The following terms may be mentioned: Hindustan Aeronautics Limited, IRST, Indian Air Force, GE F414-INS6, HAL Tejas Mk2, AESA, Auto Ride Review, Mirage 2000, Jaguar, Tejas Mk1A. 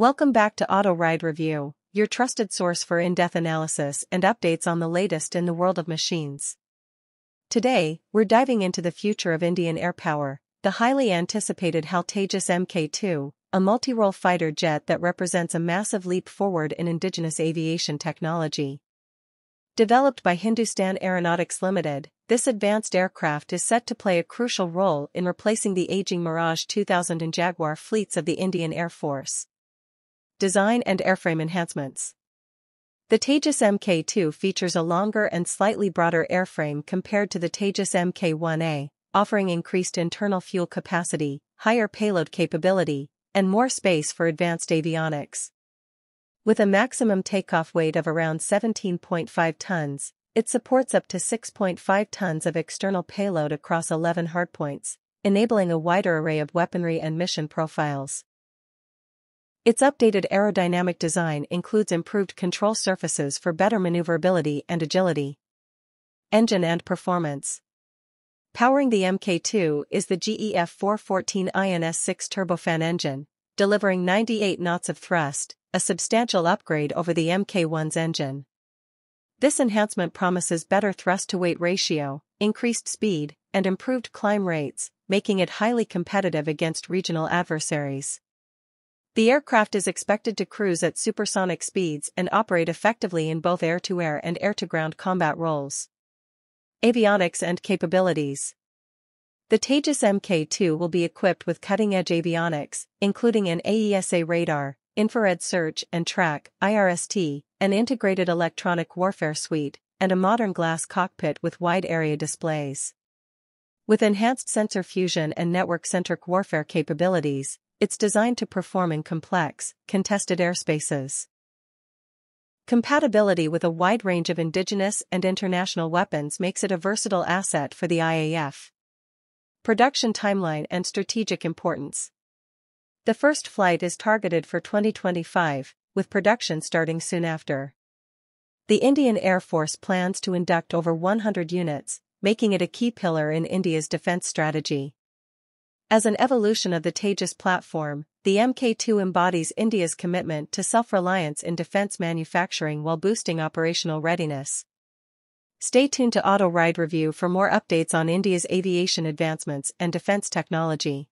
Welcome back to Auto Ride Review, your trusted source for in-depth analysis and updates on the latest in the world of machines. Today, we're diving into the future of Indian air power, the highly anticipated HAL Tejas Mk2, a multi-role fighter jet that represents a massive leap forward in indigenous aviation technology. Developed by Hindustan Aeronautics Limited, this advanced aircraft is set to play a crucial role in replacing the aging Mirage 2000 and Jaguar fleets of the Indian Air Force. Design and airframe enhancements. The Tejas Mk2 features a longer and slightly broader airframe compared to the Tejas Mk1A, offering increased internal fuel capacity, higher payload capability, and more space for advanced avionics. With a maximum takeoff weight of around 17.5 tons, it supports up to 6.5 tons of external payload across 11 hardpoints, enabling a wider array of weaponry and mission profiles. Its updated aerodynamic design includes improved control surfaces for better maneuverability and agility. Engine and performance. Powering the Mk2 is the GE F414-INS6 turbofan engine, delivering 98 knots of thrust, a substantial upgrade over the Mk1's engine. This enhancement promises better thrust-to-weight ratio, increased speed, and improved climb rates, making it highly competitive against regional adversaries. The aircraft is expected to cruise at supersonic speeds and operate effectively in both air-to-air and air-to-ground combat roles. Avionics and capabilities. The Tejas Mk2 will be equipped with cutting-edge avionics, including an AESA radar, infrared search and track, IRST, an integrated electronic warfare suite, and a modern glass cockpit with wide-area displays. With enhanced sensor fusion and network-centric warfare capabilities, it's designed to perform in complex, contested airspaces. Compatibility with a wide range of indigenous and international weapons makes it a versatile asset for the IAF. Production timeline and strategic importance. The first flight is targeted for 2025, with production starting soon after. The Indian Air Force plans to induct over 100 units, making it a key pillar in India's defense strategy. As an evolution of the Tejas platform, the Mk2 embodies India's commitment to self-reliance in defense manufacturing while boosting operational readiness. Stay tuned to Auto Ride Review for more updates on India's aviation advancements and defense technology.